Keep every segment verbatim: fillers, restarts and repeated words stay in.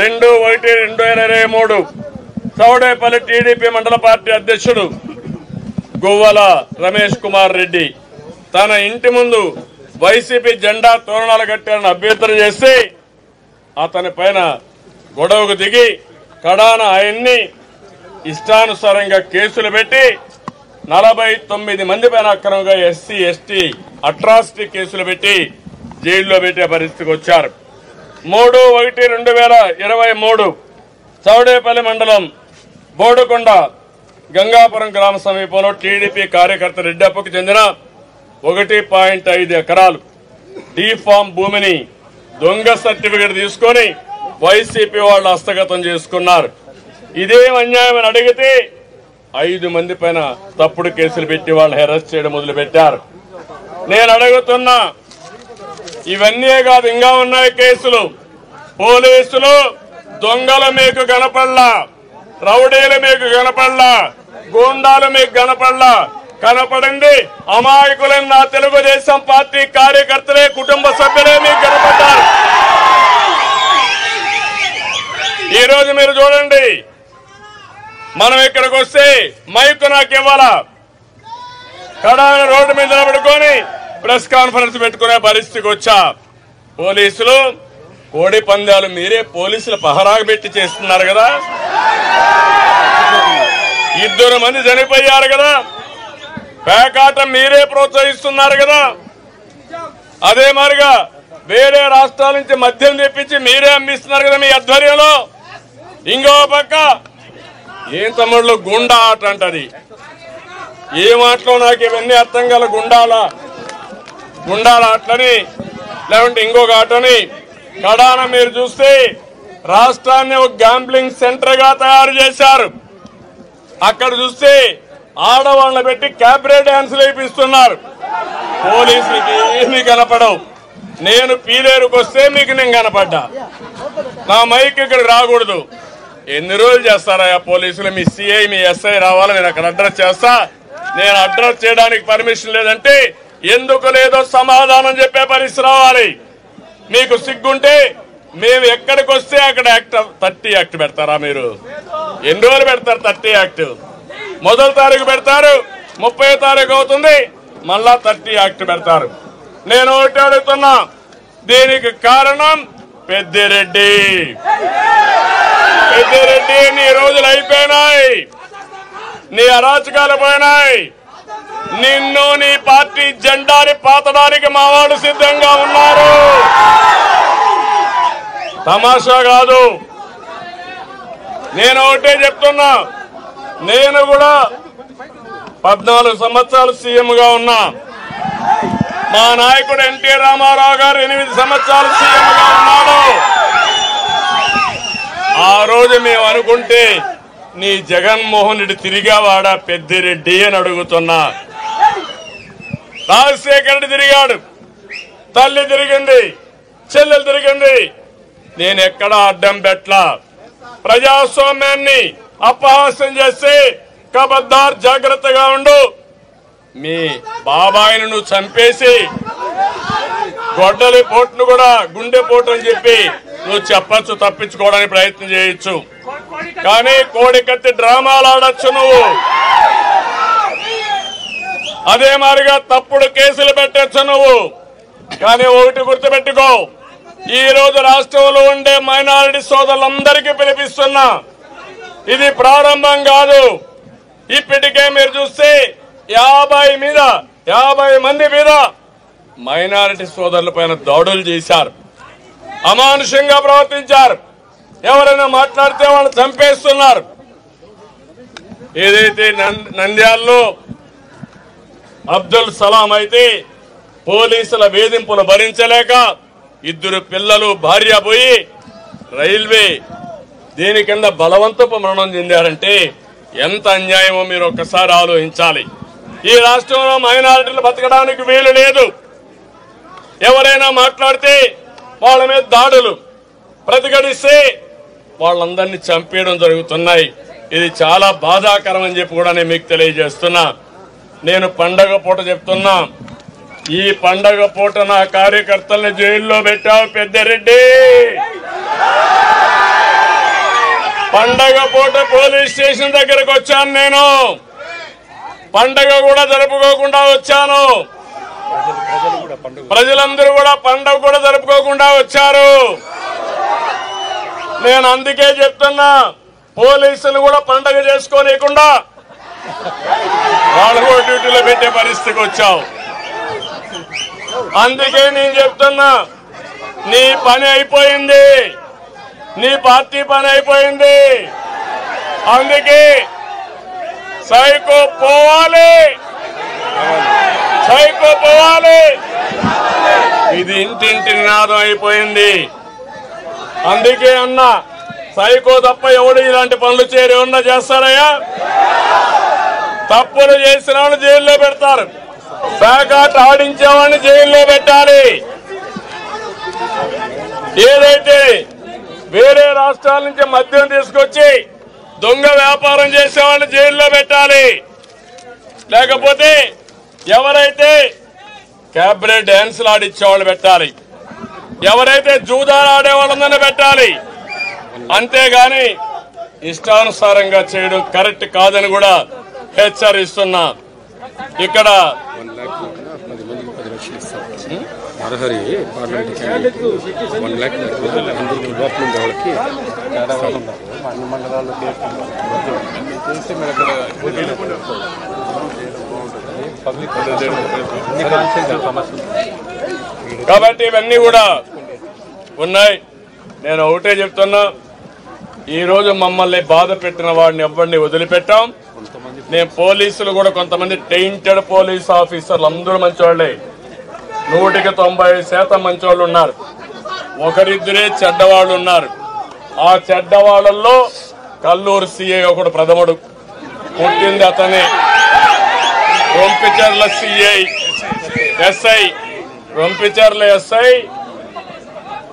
రెండు ఒకటి రెండు వేల ఇరవై మూడు సౌడేపల్లి టీడీపీ మండల పార్టీ అధ్యక్షుడు గోవాల రమేష్ కుమార్ రెడ్డి తన ఇంటి ముందు వైసీపీ జెండా తోరణాలు కట్టారని అభ్యర్థన చేసి అతని పైన గొడవకు దిగి కడాన ఆయన్ని ఇష్టానుసారంగా కేసులు పెట్టి నలభై తొమ్మిది మంది పైన అక్రమంగా ఎస్సీ ఎస్టీ అట్రాసిటీ కేసులు పెట్టి జైల్లో పెట్టే పరిస్థితికి వచ్చారు. మూడు ఒకటి రెండు వేల ఇరవై మూడు చౌడేపల్లి మండలం బోడుకొండ గంగాపురం గ్రామ సమీపంలో టీడీపీ కార్యకర్త రెడ్డప్పకు చెందిన ఒకటి పాయింట్ ఐదు ఎకరాలు డీఫామ్ భూమిని దొంగ సర్టిఫికెట్ తీసుకొని వైసీపీ వాళ్ళు హస్తగతం చేసుకున్నారు. ఇదేం అన్యాయమని అడిగితే ఐదు మంది పైన తప్పుడు కేసులు పెట్టి వాళ్ళు హెరాస్ చేయడం మొదలుపెట్టారు. నేను అడుగుతున్నా, ఇవన్నీ కాదు, ఇంకా ఉన్నాయి కేసులు. పోలీసులు దొంగలు మీకు కనపడలా, రౌడీలు మీకు కనపడలా, గూండాలు మీకు కనపడలా, కనపడింది అమాయకులైన నా తెలుగుదేశం పార్టీ కార్యకర్తలే, కుటుంబ సభ్యులే మీకు కనపడ్డారు. ఈరోజు మీరు చూడండి, మనం ఇక్కడికి వస్తే మైకు నాకు ఇవ్వాలా, కడాన రోడ్డు మీద నిలబడుకొని ప్రెస్ కాన్ఫరెన్స్ పెట్టుకునే పరిస్థితికి వచ్చా. పోలీసులు కోడి పందాలు మీరే పోలీసులు పహరాకు పెట్టి చేస్తున్నారు కదా, ఇద్దరు మంది చనిపోయారు కదా, పేకాట మీరే ప్రోత్సహిస్తున్నారు కదా, అదే మాదిరిగా వేరే రాష్ట్రాల నుంచి మద్యం తెప్పించి మీరే అమ్మిస్తున్నారు కదా మీ ఆధ్వర్యంలో. ఇంకో పక్క ఏం తమ్ముళ్ళు గుండా ఆట అంటది, ఏ మాటలో నాకు ఇవన్నీ అర్థం కాల, గుండాల గుండాల ఆటలని లేకుంటే ఇంకొక ఆటని. కడాన మీరు చూస్తే రాష్ట్రాన్ని ఒక గ్యాంబ్లింగ్ సెంటర్ గా తయారు చేశారు. అక్కడ చూస్తే ఆడవాళ్ళ పెట్టి క్యాబ్రే డాన్సులు వేయిస్తున్నారు. పోలీసులకి ఏమీ కనపడవు. నేను పీలేరుకు వస్తే మీకు నేను కనపడ్డా, నా మైక్ ఇక్కడికి రాకూడదు. ఎన్ని రోజులు చేస్తారా పోలీసులు? మీ సిఐ మీ ఎస్ఐ రావాలి, నేను అక్కడ అడ్రస్ చేస్తా. నేను అడ్రస్ చేయడానికి పర్మిషన్ లేదంటే ఎందుకు లేదో సమాధానం చెప్పే పరిస్థితి రావాలి. మీకు సిగ్గుంటే మేము ఎక్కడికి వస్తే అక్కడ యాక్ట్ థర్టీ యాక్ట్ పెడతారా? మీరు ఎన్ని రోజులు పెడతారు థర్టీ యాక్ట్? మొదటి తారీఖు పెడతారు, ముప్పై తారీఖు అవుతుంది, మళ్ళా థర్టీ యాక్ట్ పెడతారు. నేను ఒకటి అడుగుతున్నా, దీనికి కారణం పెద్దిరెడ్డి. పెద్దిరెడ్డి నీ రోజులు అయిపోయినాయి, నీ అరాచకాలు పోయినాయి, నిన్ను నీ పార్టీ జెండాని పాతడానికి మావాడు సిద్ధంగా ఉన్నారు. తమాషా కాదు. నేను ఒకటే చెప్తున్నా, నేను కూడా పద్నాలుగు సంవత్సరాలు సీఎంగా ఉన్నా, మా నాయకుడు ఎన్టీ రామారావు గారు ఎనిమిది సంవత్సరాలు సీఎంగా ఉన్నాడు. ఆ రోజు మేము అనుకుంటే నీ జగన్మోహన్ రెడ్డి తిరిగావాడా పెద్దిరెడ్డి అని అడుగుతున్నా. రాజశేఖర రెడ్డి తిరిగాడు, తల్లి తిరిగింది, చెల్లెలు తిరిగింది. నేను ఎక్కడా అడ్డం పెట్టలా. ప్రజాస్వామ్యాన్ని అపహాస్యం చేసి కబద్దార్ జాగ్రత్తగా ఉండు. మీ బాబాయిని నువ్వు చంపేసి గొడ్డలి పోటును కూడా గుండె పోటు అని చెప్పి నువ్వు చెప్పచ్చు, తప్పించుకోవడానికి ప్రయత్నం చేయొచ్చు, కానీ కోడికత్తి డ్రామాలు ఆడచ్చు నువ్వు. అదే మాదిరిగా తప్పుడు కేసులు పెట్టచ్చు నువ్వు. కానీ ఒకటి గుర్తుపెట్టుకో, ఈ రోజు రాష్ట్రంలో ఉండే మైనారిటీ సోదరులందరికీ పిలిపిస్తున్నా, ఇది ప్రారంభం కాదు. ఇప్పటికే మీరు చూస్తే యాభై మీద యాభై మంది మీద మైనారిటీ సోదరుల పైన దాడులు చేశారు, అమానుషంగా ప్రవర్తించారు, ఎవరైనా మాట్లాడితే వాళ్ళు చంపేస్తున్నారు. ఏదైతే నంద్యాలలో అబ్దుల్ సలాం అయితే పోలీసుల వేధింపులు భరించలేక ఇద్దరు పిల్లలు భార్య పోయి రైల్వే దీని కింద బలవంతపు మరణం చెందారంటే ఎంత అన్యాయమో మీరు ఒక్కసారి ఆలోచించాలి. ఈ రాష్ట్రంలో మైనారిటీలు బతకడానికి వీలు లేదు. ఎవరైనా మాట్లాడితే వాళ్ళ మీద దాడులు, ప్రతిఘటిస్తే వాళ్ళందరినీ చంపేయడం జరుగుతున్నాయి. ఇది చాలా బాధాకరం అని చెప్పి కూడా నేను మీకు తెలియజేస్తున్నా. నేను పండగ పూట చెప్తున్నా, ఈ పండగ పూట నా కార్యకర్తల్ని జైల్లో పెట్టావు పెద్దిరెడ్డి. పండగ పూట పోలీస్ స్టేషన్ దగ్గరికి వచ్చాను, నేను పండగ కూడా జరుపుకోకుండా వచ్చాను, ప్రజలందరూ కూడా పండగ కూడా జరుపుకోకుండా వచ్చారు. నేను అందుకే చెప్తున్నా, పోలీసులు కూడా పండగ చేసుకోలేకుండా వాళ్ళు కూడా డ్యూటీలో పెట్టే పరిస్థితికి వచ్చావు. అందుకే నేను చెప్తున్నా, నీ పని అయిపోయింది, నీ పార్టీ పని అయిపోయింది. అందుకే సైకో పోవాలి, సైకో పోవాలి. ఇది ఇంటింటి నినాదం అయిపోయింది. అందుకే అన్న, సైకో తప్ప ఎవడు ఇలాంటి పనులు చేరి ఉన్నా చేస్తారయ్యా? తప్పులు చేసిన వాళ్ళు జైల్లో పెడతారు, ప్యాకాట్ ఆడించే వాళ్ళని జైల్లో పెట్టాలి. ఏదైతే వేరే రాష్ట్రాల నుంచి మద్యం తీసుకొచ్చి దొంగ వ్యాపారం చేసేవాళ్ళు జైల్లో పెట్టాలి. లేకపోతే ఎవరైతే క్యాబ్రే డ్యాన్సులు ఆడిచ్చేవాళ్ళు పెట్టాలి, ఎవరైతే జూదాలు ఆడేవాళ్ళందరినీ పెట్టాలి. అంతేగాని ఇష్టానుసారంగా చేయడం కరెక్ట్ కాదని కూడా హెచ్చరిస్తున్నా. ఇక్కడ हरहरी पार्लमेंट वन लाख अंदर की बात में दौड़ की मंडल काबी इवीं उन्नाई नैनोटे चुप्तना मम्मल बाधपेटन वाड़ी वदिलिपेट्टां నేను పోలీసులు కూడా కొంతమంది టెయింటెడ్ పోలీస్ ఆఫీసర్లు అందరూ మంచివాళ్ళే, నూటికి తొంభై శాతం మంచివాళ్ళు ఉన్నారు, ఒకరిద్దరే చెడ్డవాళ్ళు ఉన్నారు. ఆ చెడ్డవాళ్ళల్లో కల్లూరు సిఐ ఒకడు ప్రథముడు, పుట్టింది అతనే. Rompicherla CI SI Rompicherla SI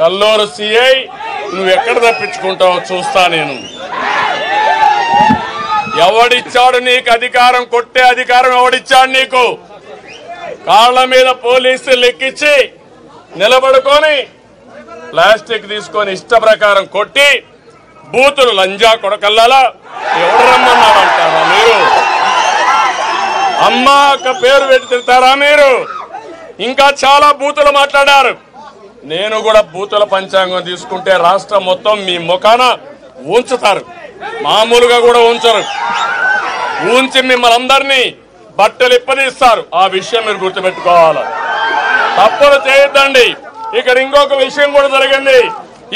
Kalluru CI నువ్వెక్కడ తప్పించుకుంటావో చూస్తా నేను. ఎవడిచ్చాడు నీకు అధికారం? కొట్టే అధికారం ఎవడిచ్చాడు నీకు? కాళ్ళ మీద పోలీసులు ఎక్కించి నిలబడుకొని ప్లాస్టిక్ తీసుకొని ఇష్ట ప్రకారం కొట్టి బూతులు లంజా కొడకల్లాలా ఎవడు రమ్మన్నాడు అంటారా మీరు? అమ్మ అక్క పేరు పెట్టి తిడతారా మీరు? ఇంకా చాలా బూతులు మాట్లాడారు. నేను కూడా బూతుల పంచాంగం తీసుకుంటే రాష్ట్రం మొత్తం మీ ముఖాన ఉంచుతారు, మామూలుగా కూడా ఉంచరు, ఉంచి మిమ్మల్ని అందరినీ బట్టలు ఇప్పదీస్తారు. ఆ విషయం మీరు గుర్తుపెట్టుకోవాలి, తప్పులు చేయొద్దండి. ఇక్కడ ఇంకొక విషయం కూడా జరిగింది,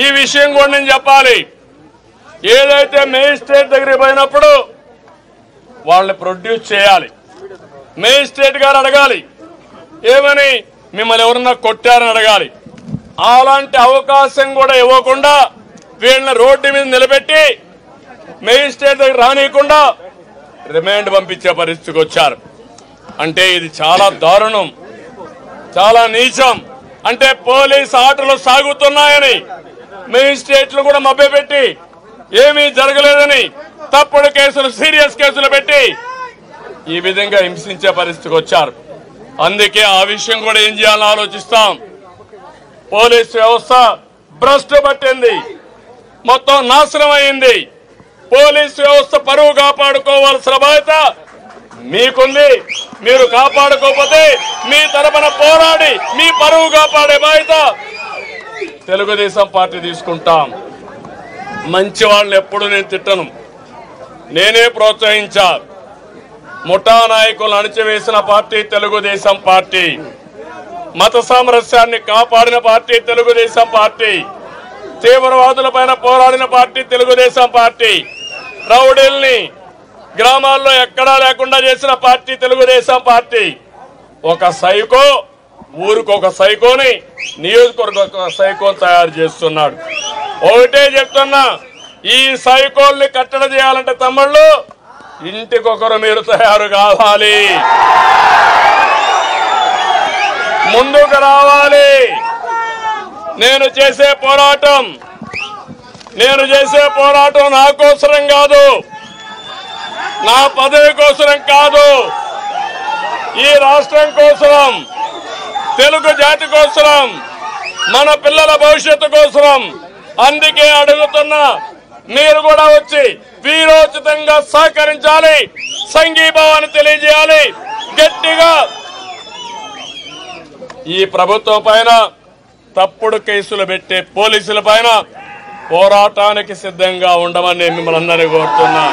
ఈ విషయం కూడా నేను చెప్పాలి. ఏదైతే మేజిస్ట్రేట్ దగ్గరికి పోయినప్పుడు వాళ్ళని ప్రొడ్యూస్ చేయాలి, మేజిస్ట్రేట్ గారు అడగాలి, ఏమని మిమ్మల్ని ఎవరన్నా కొట్టారని అడగాలి. అలాంటి అవకాశం కూడా ఇవ్వకుండా వీళ్ళని రోడ్డు మీద నిలబెట్టి మేజిస్ట్రేట్ దగ్గర రానియకుండా రిమాండ్ పంపించే పరిస్థితికి వచ్చారు. అంటే ఇది చాలా దారుణం, చాలా నీచం. అంటే పోలీస్ ఆటలు సాగుతున్నాయని మేజిస్ట్రేట్లు కూడా మభ్యపెట్టి ఏమీ జరగలేదని తప్పుడు కేసులు, సీరియస్ కేసులు పెట్టి ఈ విధంగా హింసించే పరిస్థితికి వచ్చారు. అందుకే ఆ విషయం కూడా ఏం చేయాలని ఆలోచిస్తాం. పోలీస్ వ్యవస్థ భ్రష్టు పట్టింది, మొత్తం నాశనం అయింది. పోలీసు వ్యవస్థ పరువు కాపాడుకోవాల్సిన బాధ్యత మీకుంది. మీరు కాపాడుకోకపోతే మీ తరపున పోరాడి మీ పరువు కాపాడే బాధ్యత తెలుగుదేశం పార్టీ తీసుకుంటాం. మంచి వాళ్ళని ఎప్పుడు నేను తిట్టను, నేనే ప్రోత్సహించా. ముఠా నాయకులు అణచివేసిన పార్టీ తెలుగుదేశం పార్టీ, మత సామరస్యాన్ని కాపాడిన పార్టీ తెలుగుదేశం పార్టీ, తీవ్రవాదుల పైన పోరాడిన పార్టీ తెలుగుదేశం పార్టీ, రౌడీల్ని గ్రామాల్లో ఎక్కడా లేకుండా చేసిన పార్టీ తెలుగుదేశం పార్టీ. ఒక సైకో ఊరికి ఒక సైకోని, నియోజకవర్గ ఒక సైకోని తయారు చేస్తున్నాడు. ఒకటే చెప్తున్నా, ఈ సైకోల్ని కట్టడి చేయాలంటే తమ్ముళ్ళు ఇంటికొకరు మీరు తయారు కావాలి, ముందుకు రావాలి. నేను చేసే పోరాటం, నేను చేసే పోరాటం నా కోసరం కాదు, నా పదవి కోసరం కాదు, ఈ రాష్ట్రం కోసరం, తెలుగు జాతి కోసరం, మన పిల్లల భవిష్యత్తు కోసరం. అందుకే అడుగుతున్నా, మీరు కూడా వచ్చి వీరోచితంగా సహకరించాలి, సంఘీభావాన్ని తెలియజేయాలి. గట్టిగా ఈ ప్రభుత్వం పైన, తప్పుడు కేసులు పెట్టే పోలీసుల పైన పోరాటానికి సిద్ధంగా ఉండమని మిమ్మల్ని అందరినీ కోరుతున్నా.